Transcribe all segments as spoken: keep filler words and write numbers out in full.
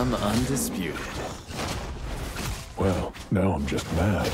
I'm undisputed. Well, now I'm just mad.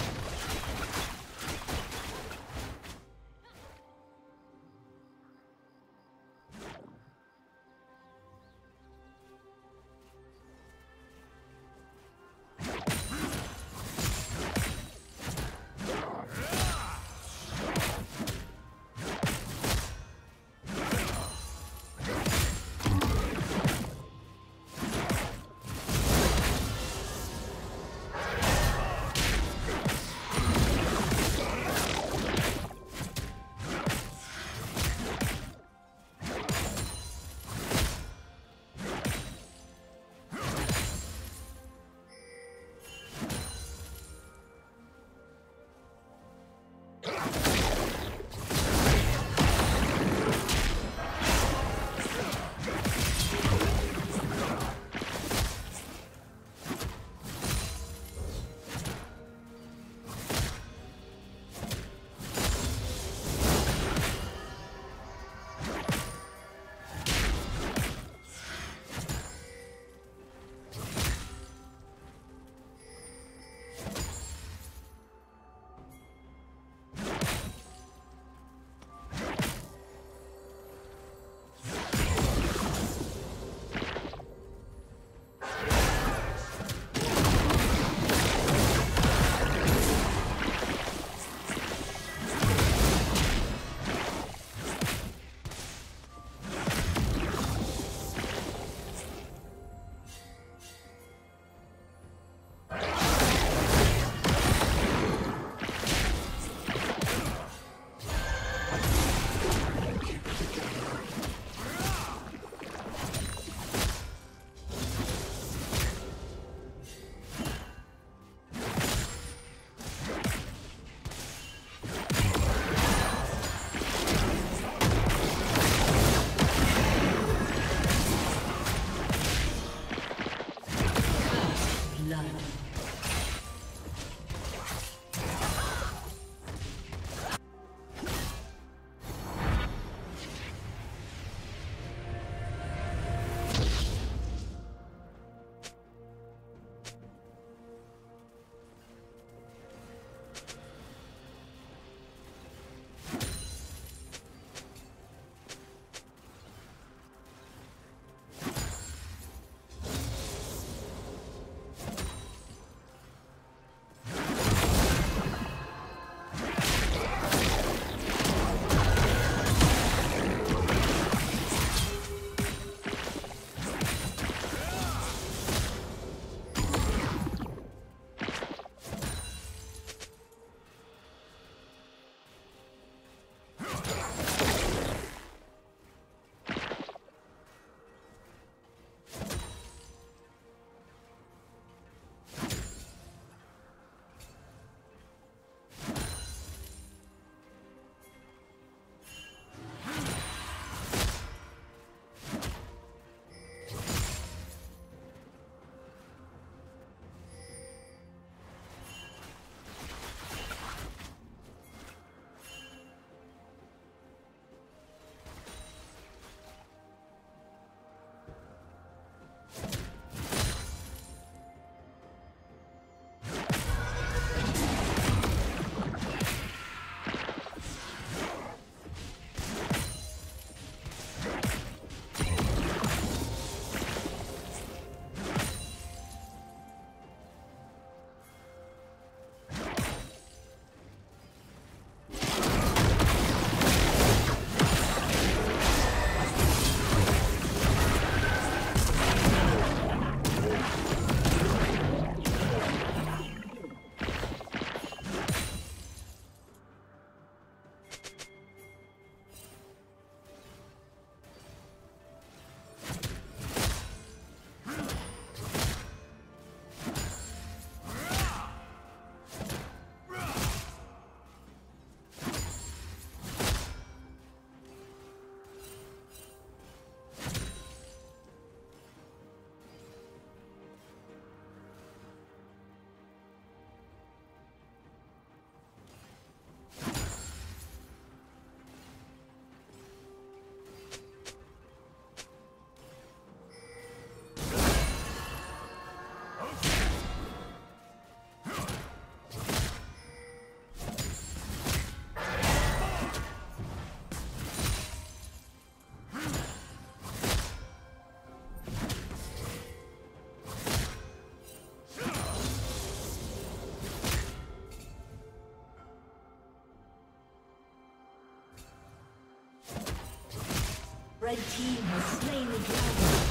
Red team has slain the dragon.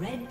Red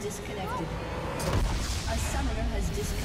Disconnected. A summoner has disconnected.